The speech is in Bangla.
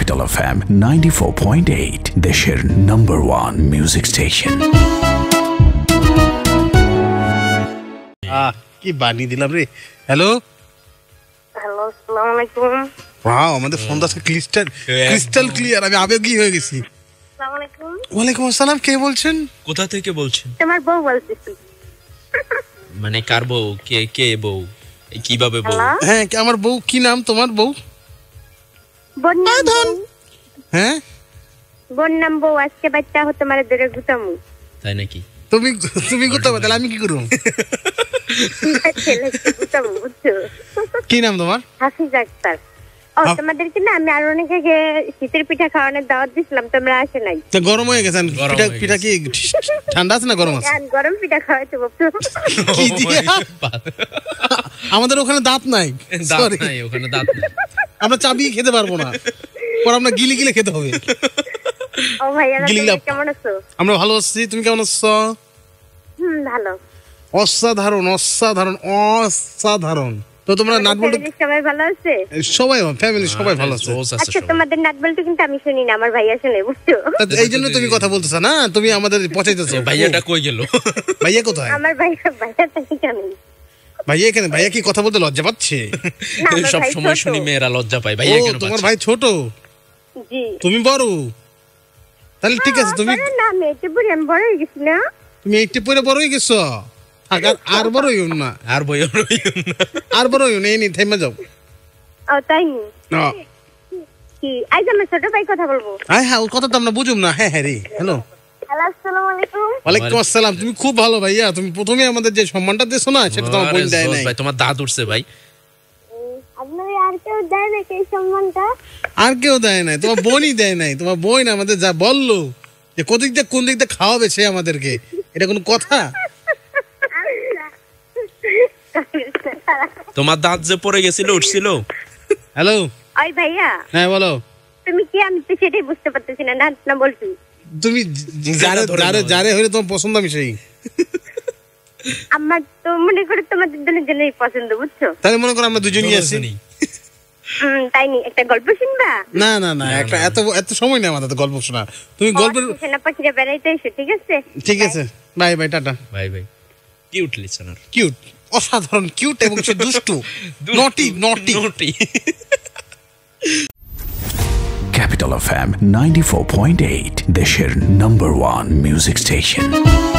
Capital FM 94.8 देशेर #1 म्यूजिक स्टेशन। কি বানি দিলাম রে। হ্যালো হ্যালো আসসালামু আলাইকুম। ওয়াও আমাদের ফোনটা ক্লিস্টার ক্রিস্টাল ক্লিয়ার, আমি আবেগী হয়ে গেছি। আসসালামু আলাইকুম। ওয়া আলাইকুম আসসালাম। কে বলছেন? কোথা থেকে বলছেন? আমার বউ বলছি। মানে কার বউ? কে কে বউ? কিভাবে বউ? হ্যাঁ আমার বউ। কি নাম তোমার বউ? বন্যা। হ্যাঁ বন্যাম বউ। আজকে বাচ্চা হতে মারে ধরে গুতামু। তাই নাকি? তুমি তুমি গুতাবা তাহলে আমি কি করব? কি নাম তোমার? হাফিজ আক্তার। ও তোমাদেরকে না আমি আর অনেকে শীতের পিঠা খাওয়ানোর দাওয়াত দিছিলাম, তোমরা আসে নাই। তো গরম হয়ে গেছে পিঠা। পিঠা কি ঠান্ডা আছে না গরম আছে? গরম পিঠা খাওয়াইতে বলছো কি দিয়া? আমাদের ওখানে দাঁত নাই। সরি ওখানে দাঁত নাই, আমরা চাবি খেতে পারবো না, পরে আমরা গিলে গিলে খেতে হবে। ও ভাইয়া কেমন আছো? আমরা ভালো আছি, তুমি কেমন আছো? হুম ভালো। অসাধারণ অসাধারণ অসাধারণ। তো তোমরা নাটবল্টু সবাই ভালো আছে? সবাই ফ্যামিলি সবাই ভালো আছে। আচ্ছা তোমাদের নাটবল্টু কিন্তু আমি শুনি না, আমার ভাইয়া শুনে, বুঝছো? এইজন্য তুমি কথা বলতেছ না, তুমি আমাদের পচাইতেছো। ভাইয়াটা কই গেল? ভাইয়া কোথায়? আমার ভাইয়া ভাইয়া থেকে কেমন? ভাইয়া এখানে। ভাইয়া কি কথা বলতে লজ্জা পাচ্ছে? সব সময় শুনি মেয়েরা লজ্জা পায়। ভাইয়া কেন? তোমার ভাই ছোট? জি। তুমি বড়? তাহলে ঠিক আছে। তুমি না মেয়েতে বড়, আমি বড় হই গেছি না। তুমি একটু পরে বড় হই গেছো। আগার আর বড় হইও না, আর বড় হইও না, আর বড় হইও না, এই নি থেমে যাও। ও তাই নি? না কি আজ আমি ছোট ভাই কথা বলবো? হ্যাঁ হ্যাঁ ওর কথা তো আমরা বুঝুম না। হ্যাঁ হ্যাঁ রে। হ্যালো আসসালামু আলাইকুম। ওয়া আলাইকুম আসসালাম। তুমি খুব ভালো ভাইয়া, তুমি প্রথমে আমাদের যে সম্মানটা দিছো না সেটা তোমার বোন দেয় নাই। ভাই তোমার দাঁত উঠছে ভাই। আপনারে আর কেউ দেয় না এই সম্মানটা? আর কেউ দেয় না, তোমার বোনই দেয় নাই। তোমার বোন আমাদের যা বললো যে কোন দিক দিয়ে খাওয়াবে সে আমাদেরকে, এটা কোনো কথা? তোমার দাঁত যে পড়ে গেছিল উঠছিল। হ্যালো ওই ভাইয়া। হ্যাঁ বলো। তুমি কি? আমি তো সেটাই বুঝতে পারতেছি না, দাঁত না বলছি। তুমি যারে যারে যারে হইলে তোমার পছন্দ আমি সেই। আমার তো মনে করে তোমাদের দুজনেই পছন্দ, বুঝছো? তাহলে মনে করো আমরা দুজনেই আছি। তাই নি? একটা গল্প শুনবা? না না না একটা এত এত সময় নেই আমাদের তো গল্প শোনা। তুমি গল্পের শোনা পাখিরা বেড়াইতে এসো। ঠিক আছে ঠিক আছে, bye bye, tata bye bye. Cute listener, cute অসাধারণ কিউট এবং সে দুষ্টু, নটি নটি নটি। Capital FM 94.8 দেশের #1 মিউজিক স্টেশন।